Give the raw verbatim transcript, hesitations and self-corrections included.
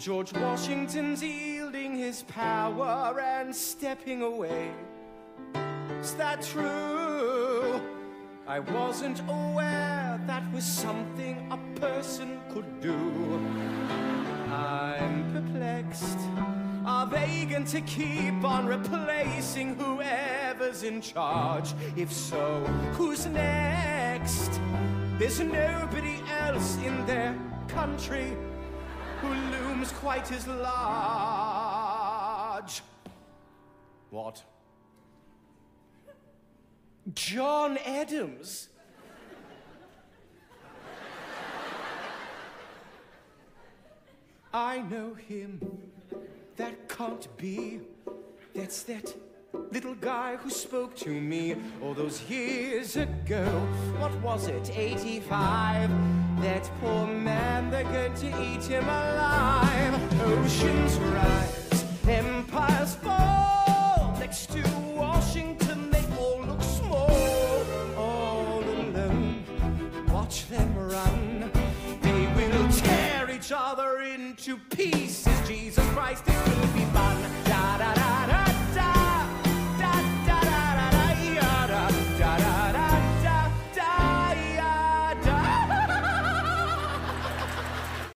George Washington's yielding his power and stepping away. Is that true? I wasn't aware that was something a person could do. I'm perplexed. Are they going to keep on replacing whoever's in charge? If so, who's next? There's nobody else in their country who looms quite as large. What? John Adams? I know him. That can't be. That's that little guy who spoke to me all those years ago. What was it, eighty-five? That poor man, they're going to eat him alive. Oceans rise, empires fall. Next to Washington, they all look small. All alone, watch them run. They will tear each other into pieces. Jesus Christ is